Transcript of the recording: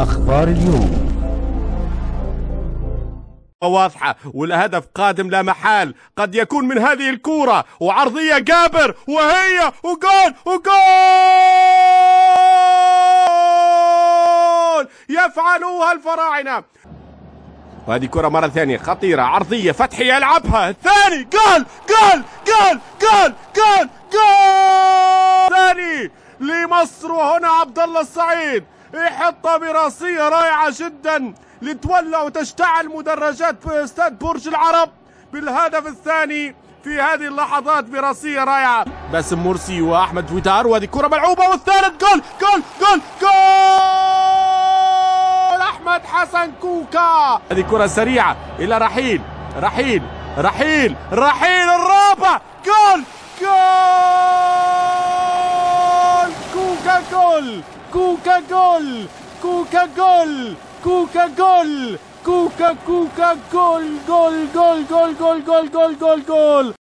أخبار اليوم واضحة والهدف قادم لا محال، قد يكون من هذه الكورة وعرضية جابر وهي وجول يفعلوها الفراعنة. وهذه كرة مرة ثانية خطيرة، عرضية فتحي يلعبها الثاني، جول جول جول جول جول جول ثاني لمصر. وهنا عبد الله الصعيد يحطها براسية رائعة جدا لتولى وتشتعل مدرجات استاد برج العرب بالهدف الثاني في هذه اللحظات براسية رائعة. باسم مرسي واحمد تويتار، وهذه كرة ملعوبة والثالث جول جول جول جول احمد حسن كوكا. هذه كرة سريعة الى رحيل الرابع، جول جول كوكا، جول كوكا، جول كوكا، جول كوكا، جول كوكا، جول جول جول جول جول جول جول جول جول.